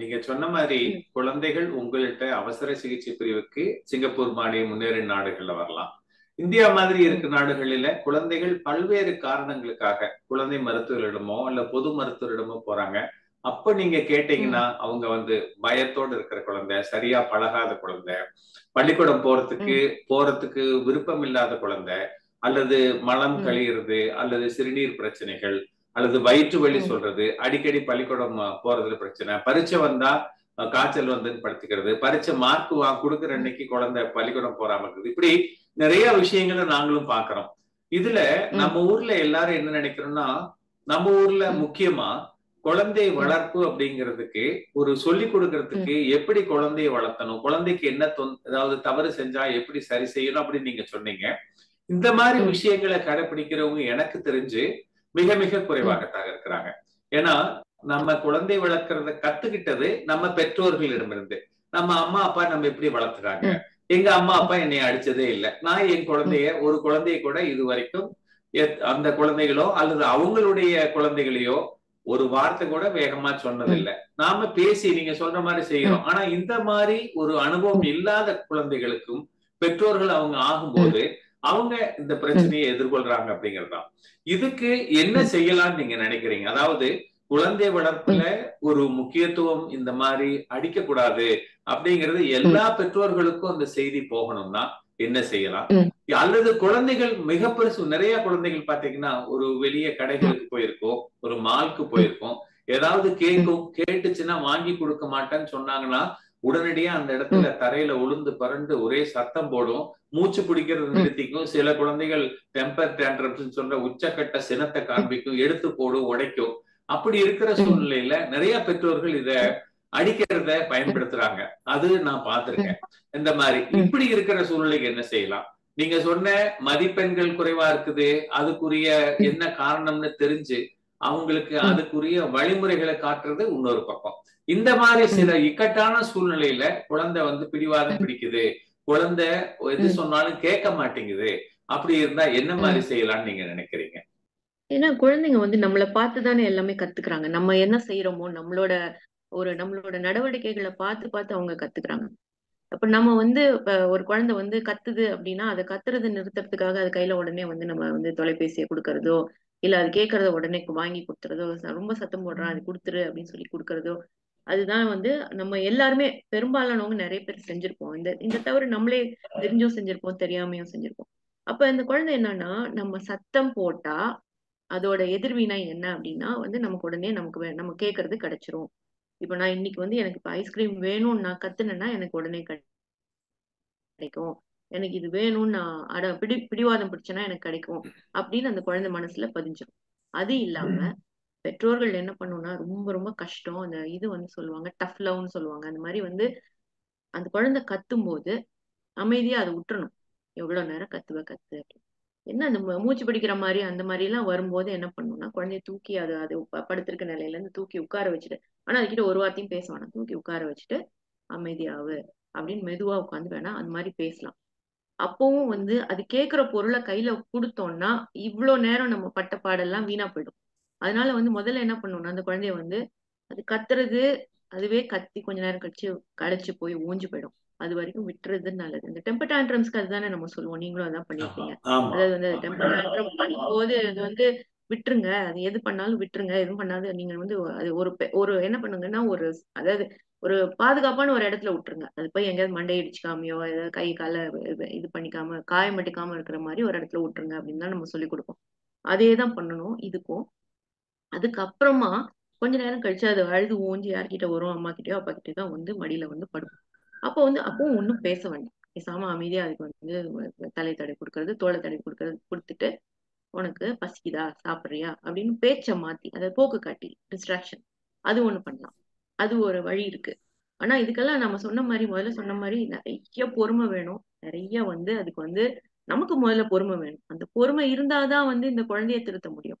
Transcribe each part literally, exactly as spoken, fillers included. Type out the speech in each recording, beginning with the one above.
நீங்க சொன்ன மாதிரி குழந்தைகள் உங்கள்கிட்ட அவசர சிகிச்சை பிரிவுக்கு சிங்கப்பூர் மாதிரி முன்னேறிய நாடுகள்ல வரலாம். இந்தியா மாதிரி இருக்க நாடுகளில குழந்தைகள் பல்வேறு காரணங்களுக்காக குழந்தை மருத்துவரிடமோ இல்ல பொது மருத்துவரிடமோ போறாங்க. அப்ப நீங்க கேட்டீங்கன்னா அவங்க வந்து பயத்தோடு இருக்கிற குழந்தை, சரியா பழகாத குழந்தை, பள்ளிக்கூடம் போறதுக்கு போறதுக்கு விருப்பம் இல்லாத குழந்தை, அல்லது மலம் கழியிறது, அல்லது சிறுநீர் பிரச்சனைகள், அல்லது வயிற்று வலி சொல்றது, அடிக்கடி பள்ளிக்கூடம் போறதுல பிரச்சனை, பரீட்சை வந்தா காய்ச்சல் வந்துன்னு படுத்துக்கிறது, பரீட்சை மார்க் வா கொடுக்குற அன்னைக்கு குழந்தை பள்ளிக்கூடம் போறாம இருக்குது. இப்படி நிறைய விஷயங்களை நாங்களும் பாக்குறோம். இதுல நம்ம ஊர்ல எல்லாரும் என்ன நினைக்கிறோம்னா, நம்ம ஊர்ல முக்கியமா குழந்தை வளர்ப்பு அப்படிங்கிறதுக்கு ஒரு சொல்லி கொடுக்கறதுக்கு எப்படி குழந்தைய வளர்த்தணும், குழந்தைக்கு என்ன ஏதாவது தவறு செஞ்சா எப்படி சரி செய்யணும் அப்படின்னு நீங்க சொன்னீங்க. இந்த மாதிரி விஷயங்களை கடைபிடிக்கிறவங்க எனக்கு தெரிஞ்சு மிக மிக குறைவாகத்தாக இருக்கிறாங்க. ஏன்னா நம்ம குழந்தை வளர்க்கறத கத்துக்கிட்டது நம்ம பெற்றோர்களிடமிருந்து. நம்ம அம்மா அப்பா நம்ம எப்படி வளர்த்துறாங்க, எங்க அம்மா அப்பா என்னை அடிச்சதே இல்லை. நான் என் குழந்தைய ஒரு குழந்தைய கூட இது வரைக்கும் அந்த குழந்தைகளோ அல்லது அவங்களுடைய குழந்தைகளையோ ஒரு வார்த்தை கூட வேகமா சொன்னதில்லை. நாம பேசி நீங்க சொல்ற மாதிரி செய்யறோம். ஆனா இந்த மாதிரி ஒரு அனுபவம் இல்லாத குழந்தைகளுக்கும் பெற்றோர்கள் அவங்க ஆகும்போது அவங்க இந்த பிரச்சனையை எதிர்கொள்றாங்க அப்படிங்கறதுதான். இதுக்கு என்ன செய்யலாம்னு நீங்க நினைக்கிறீங்க? அதாவது குழந்தை வளர்ப்புல ஒரு முக்கியத்துவம் இந்த மாதிரி அடிக்க கூடாது அப்படிங்கிறது எல்லா பெற்றோர்களுக்கும் அந்த செய்தி போகணும்னா என்ன செய்யலாம்? அல்லது குழந்தைகள் மிக பெருசு நிறைய குழந்தைகள் பாத்தீங்கன்னா ஒரு வெளிய கடைகளுக்கு போயிருக்கோம், ஒரு மால்க்கு போயிருக்கோம், ஏதாவது கேட்கும் கேட்டுச்சுன்னா வாங்கி கொடுக்க மாட்டேன்னு சொன்னாங்கன்னா உடனடியா அந்த இடத்துல தரையில உளுந்து பறந்து ஒரே சத்தம் போடும், மூச்சு பிடிக்கிறது நிறுத்திக்கும், சில குழந்தைகள் டெம்பர் டேண்ட்ரம்ஸ் சொல்ற உச்சக்கட்ட சினத்தை காண்பிக்கும், எடுத்து போடும், உடைக்கும். அப்படி இருக்கிற சூழ்நிலையில நிறைய பெற்றோர்கள் இத அடிக்கிறத பயன்படுத்துறாங்க. அது நான் பார்த்திருக்கேன். இந்த மாதிரி இப்படி இருக்கிற சூழ்நிலைக்கு என்ன செய்யலாம்? நீங்க சொன்ன மதிப்பெண்கள் குறைவா இருக்குது, அதுக்குரிய என்ன காரணம்னு தெரிஞ்சு அவங்களுக்கு அதுக்குரிய வழிமுறைகளை காட்டுறது இன்னொரு பக்கம். இந்த மாதிரி சில இக்கட்டான சூழ்நிலையில குழந்தை வந்து பிடிவாதம் பிடிக்குது, குழந்தை எது சொன்னாலும் கேட்க மாட்டேங்குது, அப்படி இருந்தா என்ன மாதிரி செய்யலாம்னு நீங்க நினைக்கிறீங்க? ஏன்னா குழந்தைங்க வந்து நம்மளை பார்த்துதானே எல்லாமே கத்துக்கிறாங்க. நம்ம என்ன செய்யறோமோ நம்மளோட ஒரு நம்மளோட நடவடிக்கைகளை பார்த்து பார்த்து அவங்க கத்துக்கிறாங்க. அப்ப நம்ம வந்து இப்ப ஒரு குழந்தை வந்து கத்துது அப்படின்னா அதை கத்துறது நிறுத்துறதுக்காக அது கையில உடனே வந்து நம்ம வந்து தொலைபேசியை கொடுக்கறதோ இல்ல அது கேட்கறத உடனே வாங்கி கொடுத்துறதோ, ரொம்ப சத்தம் போடுறான் அது கொடுத்துரு அப்படின்னு சொல்லி கொடுக்கறதோ, அதுதான் வந்து நம்ம எல்லாருமே பெரும்பாலானவங்க நிறைய பேர் செஞ்சிருப்போம். இந்த இந்த தவிர நம்மளே தெரிஞ்சும் செஞ்சிருப்போம், தெரியாமையும் செஞ்சிருப்போம். அப்ப இந்த குழந்தை என்னன்னா, நம்ம சத்தம் போட்டா அதோட எதிர்வினை என்ன அப்படின்னா வந்து நமக்கு உடனே நமக்கு நம்ம கேட்கறது கிடைச்சிரும். இப்ப நான் இன்னைக்கு வந்து எனக்கு இப்ப ஐஸ்கிரீம் வேணும்னு நான் கத்துனேன்னா எனக்கு உடனே கிடைக்கும், எனக்கு இது வேணும்னு நான் அட பிடி பிடிவாதம் பிடிச்சேன்னா எனக்கு கிடைக்கும் அப்படின்னு அந்த குழந்தை மனசுல பதிஞ்சிடும். அது இல்லாம பெற்றோர்கள் என்ன பண்ணும்னா, ரொம்ப ரொம்ப கஷ்டம் அந்த இது வந்து சொல்லுவாங்க டஃப் லவ்னு சொல்லுவாங்க. அந்த மாதிரி வந்து அந்த குழந்தை கத்தும் போது அமைதியா அதை விட்டுறணும். எவ்வளவு நேரம் கத்துவ கத்து அப்படின்னு என்ன அந்த மூச்சு பிடிக்கிற மாதிரி அந்த மாதிரி எல்லாம் வரும்போது என்ன பண்ணணும்னா, குழந்தைய தூக்கி அது அது படுத்திருக்க நிலையில இருந்து தூக்கி உட்கார வச்சுட்டு, ஆனா அதுக்கிட்ட ஒரு வார்த்தையும் பேச வேணாம், தூக்கி உட்கார வச்சுட்டு அமைதியாவு அப்படின்னு மெதுவா உட்காந்து வேணா அந்த மாதிரி பேசலாம். அப்பவும் வந்து அது கேட்கிற பொருளை கையில கொடுத்தோம்னா இவ்வளவு நேரம் நம்ம பட்ட பாடெல்லாம் வீணா போயிடும். அதனால வந்து முதல்ல என்ன பண்ணணும்னா, அந்த குழந்தைய வந்து அது கத்துறது அதுவே கத்தி கொஞ்ச நேரம் கழிச்சு கடைச்சு போய் ஊஞ்சு போயிடும். அது வரைக்கும் விட்டுறது நல்லது. இந்த டெம்பர் டேண்ட்ரம்ஸ்க்கு அதுதானே நம்ம சொல்லுவோம், நீங்களும் அதான் பண்ணிருக்கீங்க. அதாவது வந்து டெம்பர் டேண்ட்ரம் பண்ணும்போது அது வந்து விட்டுருங்க, அது எது பண்ணாலும் விட்டுருங்க, எதுவும் பண்ணாது. நீங்க வந்து அது ஒரு ஒரு என்ன பண்ணுங்கன்னா ஒரு அதாவது ஒரு பாதுகாப்பான ஒரு இடத்துல விட்டுருங்க. அது போய் எங்கேயாவது மண்டை இடிச்சுக்காமையோ ஏதாவது கை காலை இது பண்ணிக்காம காயம் அடிக்காம இருக்கிற மாதிரி ஒரு இடத்துல விட்டுருங்க அப்படின்னு தான் நம்ம சொல்லி கொடுப்போம். அதே தான் பண்ணணும் இதுக்கும். அதுக்கப்புறமா கொஞ்ச நேரம் கழிச்சு அது அழுது ஊஞ்சி யார்கிட்ட வரும், அம்மா கிட்டயோ அப்பா கிட்டயோ தான் வந்து மடியில வந்து படுப்போம். அப்போ வந்து அப்பவும் ஒன்றும் பேச வேண்டாம், பேசாம அமைதியா அதுக்கு வந்து தலை தடை கொடுக்கறது, தோலை தடை கொடுக்கறது, கொடுத்துட்டு உனக்கு பசிக்குதா சாப்பிட்றியா அப்படின்னு பேச்சை மாத்தி அதை போக்கு காட்டி டிஸ்ட்ராக்ஷன் அது ஒண்ணு பண்ணலாம். அது ஒரு வழி இருக்கு. ஆனா இதுக்கெல்லாம் நம்ம சொன்ன மாதிரி முதல்ல சொன்ன மாதிரி நிறைய பொறுமை வேணும். நிறைய வந்து அதுக்கு வந்து நமக்கு முதல்ல பொறுமை வேணும். அந்த பொறுமை இருந்தாதான் வந்து இந்த குழந்தையை திருத்த முடியும்.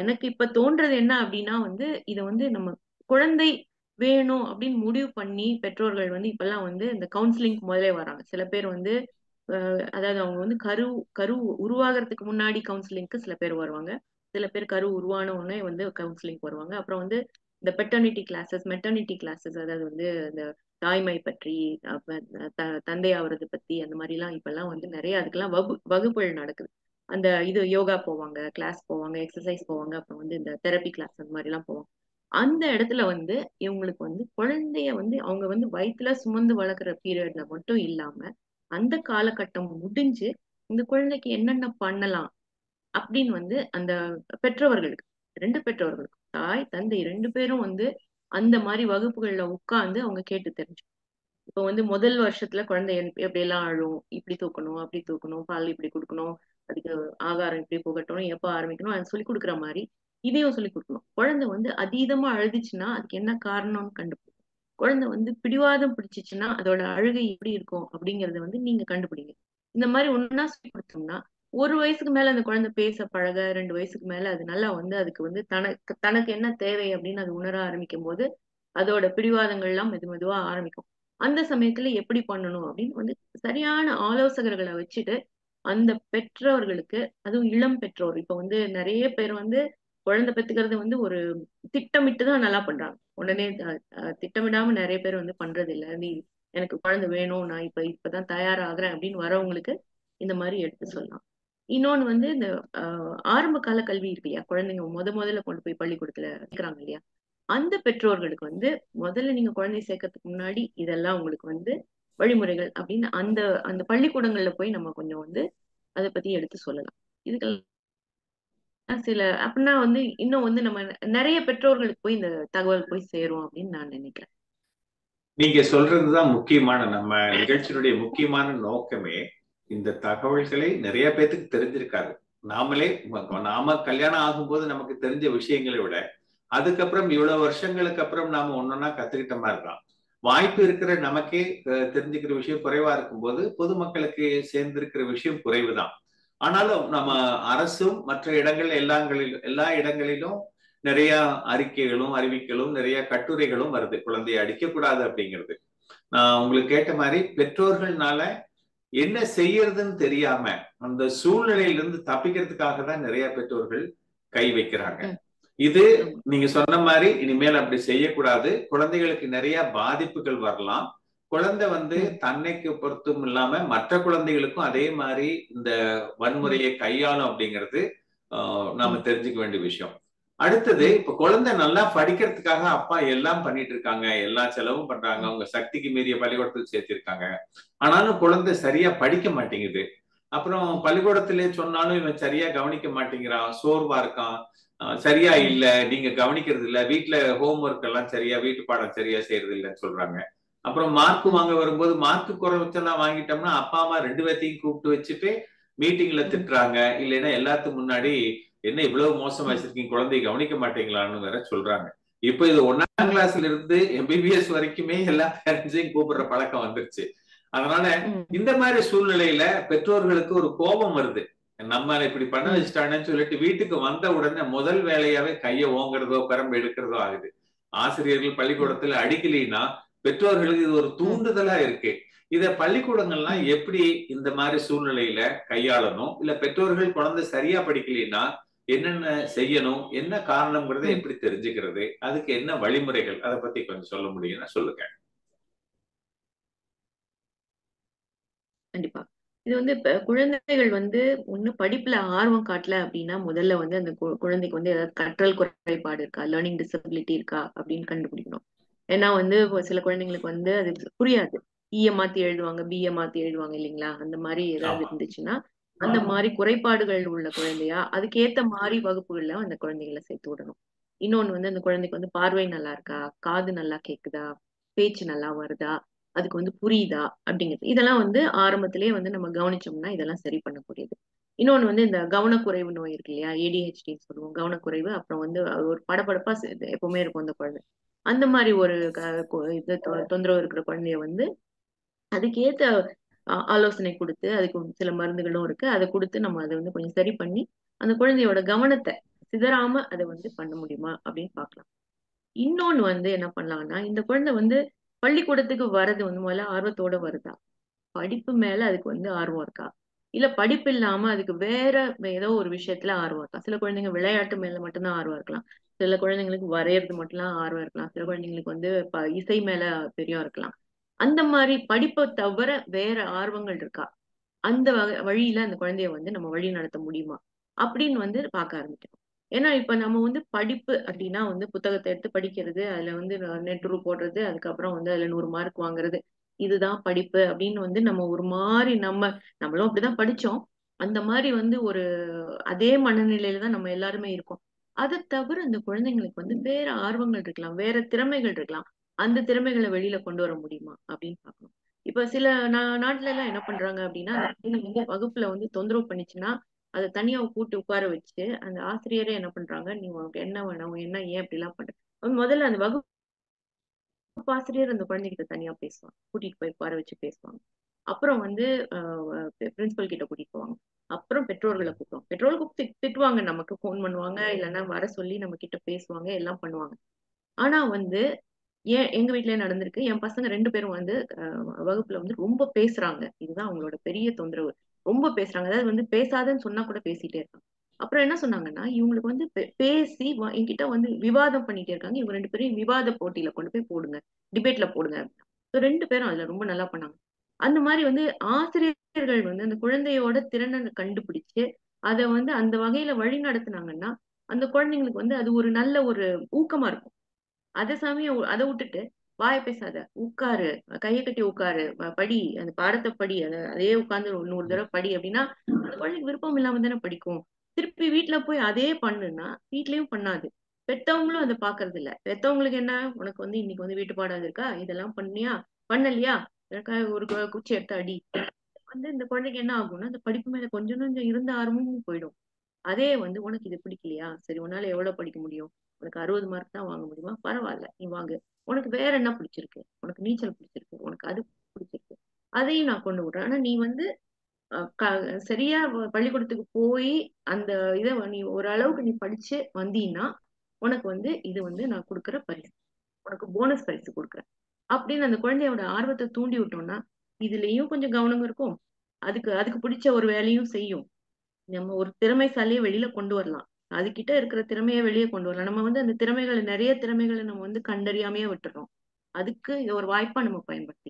எனக்கு இப்ப தோன்றது என்ன அப்படின்னா வந்து இதை வந்து நம்ம குழந்தை வேணும் அப்படின்னு முடிவு பண்ணி பெற்றோர்கள் வந்து இப்பெல்லாம் வந்து இந்த கவுன்சிலிங் முதலே வராங்க. சில பேர் வந்து அதாவது அவங்க வந்து கரு கரு உருவாகிறதுக்கு முன்னாடி கவுன்சிலிங்க்கு சில பேர் வருவாங்க, சில பேர் கரு உருவான உடனே வந்து கவுன்சிலிங் வருவாங்க. அப்புறம் வந்து இந்த பெட்டர்னிட்டி கிளாஸஸ் மெட்டர்னிட்டி கிளாஸஸ் அதாவது வந்து இந்த தாய்மை பற்றி தந்தை ஆவறது பத்தி அந்த மாதிரி எல்லாம் இப்பெல்லாம் வந்து நிறைய அதுக்கெல்லாம் வகு வகுப்புகள் நடக்குது. அந்த இது யோகா போவாங்க, கிளாஸ் போவாங்க, எக்ஸசைஸ் போவாங்க, அப்புறம் வந்து இந்த தெரப்பி கிளாஸ் அந்த மாதிரி எல்லாம் போவாங்க. அந்த இடத்துல வந்து இவங்களுக்கு வந்து குழந்தைய வந்து அவங்க வந்து வயிற்றுல சுமந்து வளர்க்குற பீரியட்ல மட்டும் இல்லாம அந்த காலகட்டம் முடிஞ்சு இந்த குழந்தைக்கு என்னென்ன பண்ணலாம் அப்படின்னு வந்து அந்த பெற்றவர்களுக்கு ரெண்டு பெற்றவர்களுக்கு தாய் தந்தை ரெண்டு பேரும் வந்து அந்த மாதிரி வகுப்புகள்ல உட்கார்ந்து அவங்க கேட்டு தெரிஞ்சு இப்ப வந்து முதல் வருஷத்துல குழந்தை எப்படி எல்லாம் அழும், இப்படி தூக்கணும் அப்படி தூக்கணும், பால் இப்படி கொடுக்கணும், அதுக்கு ஆகாரம் இப்படி புகட்டணும், எப்ப ஆரம்பிக்கணும் அது சொல்லி கொடுக்குற மாதிரி இதையும் சொல்லி கொடுக்கணும். குழந்தை வந்து அதீதமா அழுதுச்சுன்னா அதுக்கு என்ன காரணம்னு கண்டுபிடிக்கும். குழந்தை வந்து பிடிவாதம் பிடிச்சிச்சுன்னா அதோட அழுகை எப்படி இருக்கும் அப்படிங்கறத வந்து நீங்க கண்டுபிடிங்க. இந்த மாதிரி ஒன்னா சொல்லி கொடுத்தோம்னா ஒரு வயசுக்கு மேல அந்த குழந்தை பேச பழக ரெண்டு வயசுக்கு மேல அது நல்லா வந்து அதுக்கு வந்து தனக்கு தனக்கு என்ன தேவை அப்படின்னு அது உணர ஆரம்பிக்கும் போது அதோட பிடிவாதங்கள் எல்லாம் மெது மெதுவா ஆரம்பிக்கும். அந்த சமயத்துல எப்படி பண்ணணும் அப்படின்னு வந்து சரியான ஆலோசகர்களை வச்சுட்டு அந்த பெற்றோர்களுக்கு அதுவும் இளம் பெற்றோர் இப்ப வந்து நிறைய பேர் வந்து குழந்தை பெத்துக்கிறது வந்து ஒரு திட்டமிட்டுதான் நல்லா பண்றாங்க. உடனே திட்டமிடாம நிறைய பேர் வந்து பண்றது இல்லை. நீ எனக்கு குழந்தை வேணும் நான் இப்ப இப்பதான் தயாராகிறேன் அப்படின்னு வரவங்களுக்கு இந்த மாதிரி எடுத்து சொல்லலாம். இன்னொன்னு வந்து இந்த அஹ் ஆரம்ப கால கல்வி இருக்கு இல்லையா, குழந்தைங்க முத முதல்ல கொண்டு போய் பள்ளிக்கூடத்துல இருக்கிறாங்க இல்லையா, அந்த பெற்றோர்களுக்கு வந்து முதல்ல நீங்க குழந்தைய சேர்க்கறதுக்கு முன்னாடி இதெல்லாம் உங்களுக்கு வந்து வழிமுறைகள் அப்படின்னு அந்த அந்த பள்ளிக்கூடங்கள்ல போய் நம்ம கொஞ்சம் வந்து அதை பத்தி எடுத்து சொல்லலாம். இதுக்கு சில அப்படின்னா வந்து இன்னும் வந்து நம்ம நிறைய பெற்றோர்களுக்கு போய் இந்த தகவல் போய் சேரும் அப்படின்னு நான் நினைக்கிறேன். நீங்க சொல்றதுதான் முக்கியமான நம்ம நிகழ்ச்சியினுடைய முக்கியமான நோக்கமே. இந்த தகவல்களை நிறைய பேத்துக்கு தெரிஞ்சிருக்காது. நாமளே நாம கல்யாணம் ஆகும்போது நமக்கு தெரிஞ்ச விஷயங்களை விட அதுக்கப்புறம் இவ்வளவு வருஷங்களுக்கு அப்புறம் நாம ஒன்னொன்னா கத்துக்கிட்ட மாதிரி தான் வாய்ப்பு இருக்கிற நமக்கே தெரிஞ்சுக்கிற விஷயம் குறைவா இருக்கும்போது பொதுமக்களுக்கு சேர்ந்திருக்கிற விஷயம் குறைவு தான். ஆனாலும் நம்ம அரசும் மற்ற இடங்கள் எல்லாங்களிலும் எல்லா இடங்களிலும் நிறைய அறிக்கைகளும் அறிவிக்கைகளும் நிறைய கட்டுரைகளும் வருது குழந்தைய அடிக்கக்கூடாது அப்படிங்கிறது. நான் உங்களுக்கு கேட்ட மாதிரி பெற்றோர்கள்னால என்ன செய்யறதுன்னு தெரியாம அந்த சூழ்நிலையிலிருந்து தப்பிக்கிறதுக்காக தான் நிறைய பெற்றோர்கள் கை வைக்கிறாங்க. இது நீங்க சொன்ன மாதிரி இனிமேல் அப்படி செய்யக்கூடாது. குழந்தைகளுக்கு நிறைய பாதிப்புகள் வரலாம். குழந்தை வந்து தன்னைக்கு பொறுத்தும் இல்லாம மற்ற குழந்தைகளுக்கும் அதே மாதிரி இந்த வன்முறையை கையாளும் அப்படிங்கிறது ஆஹ் நாம தெரிஞ்சுக்க வேண்டிய விஷயம். அடுத்தது இப்ப குழந்தை நல்லா படிக்கிறதுக்காக அப்பா எல்லாம் பண்ணிட்டு இருக்காங்க, எல்லா செலவும் பண்றாங்க, அவங்க சக்திக்கு மீறிய பள்ளிக்கூடத்துக்கு சேர்த்திருக்காங்க. ஆனாலும் குழந்தை சரியா படிக்க மாட்டேங்குது. அப்புறம் பள்ளிக்கூடத்திலே சொன்னாலும் இவன் சரியா கவனிக்க மாட்டேங்கிறான், சோர்வா இருக்கான், சரியா இல்ல நீங்க கவனிக்கிறது இல்ல, வீட்டுல ஹோம்ஒர்க் எல்லாம் சரியா வீட்டு பாடம் சரியா செய்யறது இல்லைன்னு சொல்றாங்க. அப்புறம் மார்க்கு வாங்க வரும்போது மார்க்கு குறைச்செல்லாம் வாங்கிட்டோம்னா அப்பா அம்மா ரெண்டு பேர்த்தையும் கூப்பிட்டு வச்சுட்டு மீட்டிங்ல திட்டுறாங்க. இல்லைன்னா எல்லாத்துக்கு முன்னாடி என்ன இவ்வளவு மோசமா வச்சிருக்கீங்க, குழந்தைய கவனிக்க மாட்டீங்களான்னு வேற சொல்றாங்க. இப்ப இது ஒன்னாம் கிளாஸ்ல இருந்து எம்பிபிஎஸ் வரைக்குமே எல்லா பேரண்ட்ஸையும் கூப்பிடுற பழக்கம் வந்துருச்சு. அதனால இந்த மாதிரி சூழ்நிலையில பெற்றோர்களுக்கு ஒரு கோபம் வருது, நம்ம இப்படி பண்ண வச்சுட்டாங்கன்னு சொல்லிட்டு வீட்டுக்கு வந்த உடனே முதல் வேலையாவே கையை ஓங்குறதோ பெரம்பு எடுக்கிறதோ ஆகுது. ஆசிரியர்கள் பள்ளிக்கூடத்துல அடிக்கலைன்னா பெற்றோர்களுக்கு இது ஒரு தூண்டுதலா இருக்கு. இத பள்ளிக்கூடங்கள்லாம் எப்படி இந்த மாதிரி சூழ்நிலையில கையாளணும், இல்ல பெற்றோர்கள் குழந்தை சரியா படிக்கலைன்னா என்னென்ன செய்யணும், என்ன காரணம்ங்கிறத எப்படி தெரிஞ்சுக்கிறது, அதுக்கு என்ன வழிமுறைகள், அதை பத்தி கொஞ்சம் சொல்ல முடியும்னா சொல்லுங்க. கண்டிப்பா இது வந்து குழந்தைகள் வந்து ஒண்ணு படிப்புல ஆர்வம் காட்டல அப்படின்னா முதல்ல வந்து அந்த குழந்தைக்கு வந்து ஏதாவது கற்றல் குறைபாடு இருக்கா, லேர்னிங் டிசபிலிட்டி இருக்கா அப்படின்னு கண்டுபிடிக்கணும். ஏன்னா வந்து சில குழந்தைங்களுக்கு வந்து அது புரியாது, ஈய மாத்தி எழுதுவாங்க பிஏ மாத்தி எழுதுவாங்க இல்லைங்களா, அந்த மாதிரி ஏதாவது இருந்துச்சுன்னா அந்த மாதிரி குறைபாடுகள் உள்ள குழந்தையா அதுக்கேத்த மாதிரி வகுப்புகள்ல அந்த குழந்தைகளை சேர்த்து விடணும். இன்னொன்னு வந்து அந்த குழந்தைக்கு வந்து பார்வை நல்லா இருக்கா, காது நல்லா கேக்குதா, பேச்சு நல்லா வருதா, அதுக்கு வந்து புரியுதா அப்படிங்கிறது இதெல்லாம் வந்து ஆரம்பத்திலேயே வந்து நம்ம கவனிச்சோம்னா இதெல்லாம் சரி பண்ணக்கூடியது. இன்னொன்று வந்து இந்த கவனக்குறைவு நோய் இருக்கு இல்லையா, ஏடிஹெச்டின்னு சொல்லுவோம். கவனக்குறைவு அப்புறம் வந்து ஒரு படப்படப்பா எப்பவுமே இருக்கும் அந்த குழந்தை. அந்த மாதிரி ஒரு இது தொந்தரவு இருக்கிற குழந்தைய வந்து அதுக்கேற்ற ஆலோசனை கொடுத்து, அதுக்கு சில மருந்துகளும் இருக்கு, அதை கொடுத்து நம்ம அதை வந்து கொஞ்சம் சரி பண்ணி அந்த குழந்தையோட கவனத்தை சிதறாம அதை வந்து பண்ண முடியுமா அப்படின்னு பாக்கலாம். இன்னொன்னு வந்து என்ன பண்ணலாம்னா, இந்த குழந்தை வந்து பள்ளிக்கூடத்துக்கு வர்றது வந்து முதல்ல ஆர்வத்தோட வருதா, படிப்பு மேல அதுக்கு வந்து ஆர்வம் இருக்கா, இல்ல படிப்பு இல்லாம அதுக்கு வேற ஏதோ ஒரு விஷயத்துல ஆர்வம் இருக்கா. சில குழந்தைங்க விளையாட்டு மேல மட்டும்தான் ஆர்வம் இருக்கலாம், சில குழந்தைங்களுக்கு வரையறது மட்டும்லாம் ஆர்வம் இருக்கலாம், சில குழந்தைங்களுக்கு வந்து இசை மேல பெரியம் இருக்கலாம். அந்த மாதிரி படிப்பை தவிர வேற ஆர்வங்கள் இருக்கா, அந்த வழியில அந்த குழந்தைய வந்து நம்ம வழி நடத்த முடியுமா அப்படின்னு வந்து பார்க்க ஆரம்பிக்கணும். ஏன்னா இப்ப நம்ம வந்து படிப்பு அப்படின்னா வந்து புத்தகத்தை எடுத்து படிக்கிறது, அதுல வந்து நெட்டுரு போடுறது, அதுக்கப்புறம் வந்து அதுல நூறு மார்க் வாங்குறது, இதுதான் படிப்பு அப்படின்னு வந்து நம்ம ஒரு மாதிரி நம்ம நம்மளும் அப்படிதான் படிச்சோம். அந்த மாதிரி வந்து ஒரு அதே மனநிலையில தான் நம்ம எல்லாருமே இருக்கோம். அதை தவிர அந்த குழந்தைங்களுக்கு வந்து வேற ஆர்வங்கள் இருக்கலாம், வேற திறமைகள் இருக்கலாம். அந்த திறமைகளை வெளியில கொண்டு வர முடியுமா அப்படின்னு பார்க்கணும். இப்ப சில நா நாட்டுல எல்லாம் என்ன பண்றாங்க அப்படின்னா, வந்து வகுப்புல வந்து தொந்தரவு பண்ணிச்சுன்னா அதை தனியா கூட்டு உட்கார வச்சு அந்த ஆசிரியரே என்ன பண்றாங்க, நீ உனக்கு என்ன வேணும், என்ன ஏன் அப்படி எல்லாம் பண்ற, முதல்ல அந்த வகுப்பு ஆசிரியர் அந்த குழந்தைகிட்ட தனியா பேசுவாங்க, கூட்டிட்டு போய் உட்கார வச்சு பேசுவாங்க. அப்புறம் வந்து அஹ் பிரின்சிபல் கிட்ட கூட்டிட்டு போவாங்க, அப்புறம் பெற்றோர்களை கூப்பிடுவாங்க. பெற்றோர்களுக்கு திட்டுவாங்க, நமக்கு போன் பண்ணுவாங்க, இல்லைன்னா வர சொல்லி நம்ம கிட்ட பேசுவாங்க, எல்லாம் பண்ணுவாங்க. ஆனா வந்து ஏன் எங்க வீட்லயே நடந்திருக்கு, என் பசங்க ரெண்டு பேரும் வந்து வகுப்புல வந்து ரொம்ப பேசுறாங்க, இதுதான் அவங்களோட பெரிய தொந்தரவு, ரொம்ப பேசுறாங்க. அதாவது வந்து பேசாதன்னு சொன்னா கூட பேசிட்டே இருக்காங்க. அப்புறம் என்ன சொன்னாங்கன்னா, இவங்களுக்கு வந்து பேசி என்கிட்ட வந்து விவாதம் பண்ணிட்டே இருக்காங்க, இவங்க ரெண்டு பேரும் விவாத போட்டியில கொண்டு போய் போடுங்க, டிபேட்ல போடுங்க. ரெண்டு பேரும் அதுல ரொம்ப நல்லா பண்ணாங்க. அந்த மாதிரி வந்து ஆசிரியர்கள் வந்து அந்த குழந்தையோட திறனை கண்டுபிடிச்சு அதை வந்து அந்த வகையில வழி நடத்தினாங்கன்னா அந்த குழந்தைங்களுக்கு வந்து அது ஒரு நல்ல ஒரு ஊக்கமா இருக்கும். அதை சாமியை அதை விட்டுட்டு வாய பேசாத, உட்காரு, கையை கட்டி உட்காரு, படி, அந்த பாடத்தை படி, அதை அதே உட்கார்ந்து நூறு தடவை படி அப்படின்னா அந்த குழந்தைக்கு விருப்பம் இல்லாம தானே படிக்கும். திருப்பி வீட்டுல போய் அதே பண்ணுன்னா வீட்லயும் பண்ணாது, பெத்தவங்களும் அதை பாக்குறது இல்ல. பெத்தவங்களுக்கு என்ன, உனக்கு வந்து இன்னைக்கு வந்து வீட்டு பாடாது இருக்கா, இதெல்லாம் பண்ணியா பண்ணலையா, ஒரு குச்சி எடுத்து அடி வந்து இந்த குழந்தைக்கு என்ன ஆகும்னா அந்த படிப்பு மேல கொஞ்சம் கொஞ்சம் இருந்த ஆர்வமும் போயிடும். அதே வந்து உனக்கு இது பிடிக்கலையா, சரி உன்னால எவ்வளவு படிக்க முடியும், உனக்கு அறுபது மார்க் தான் வாங்க முடியுமா, பரவாயில்ல நீ வாங்க, உனக்கு வேற என்ன பிடிச்சிருக்கு, உனக்கு நீச்சல் பிடிச்சிருக்கு, உனக்கு அது பிடிச்சிருக்கு, அதையும் நான் கொண்டு விடுறேன். ஆனா நீ வந்து சரியா பள்ளிக்கூடத்துக்கு போய் அந்த இதை நீ ஓரளவுக்கு நீ படிச்சு வந்தீங்கன்னா உனக்கு வந்து இது வந்து நான் கொடுக்குற பரிசு, உனக்கு போனஸ் பரிசு கொடுக்குறேன் அப்படின்னு அந்த குழந்தையோட ஆர்வத்தை தூண்டி விட்டோம்னா இதுலயும் கொஞ்சம் கவனம் இருக்கும், அதுக்கு அதுக்கு பிடிச்ச ஒரு வேலையும் செய்யும், நம்ம ஒரு திறமைசாலியை வெளியில கொண்டு வரலாம், அதுகிட்ட இருக்கிற திறமையை வெளியே கொண்டு வரலாம். நம்ம வந்து அந்த திறமைகளை, நிறைய திறமைகளை நம்ம வந்து கண்டறியாமையே விட்டுறோம். அதுக்கு ஒரு வாய்ப்பா நம்ம பயன்படுத்தி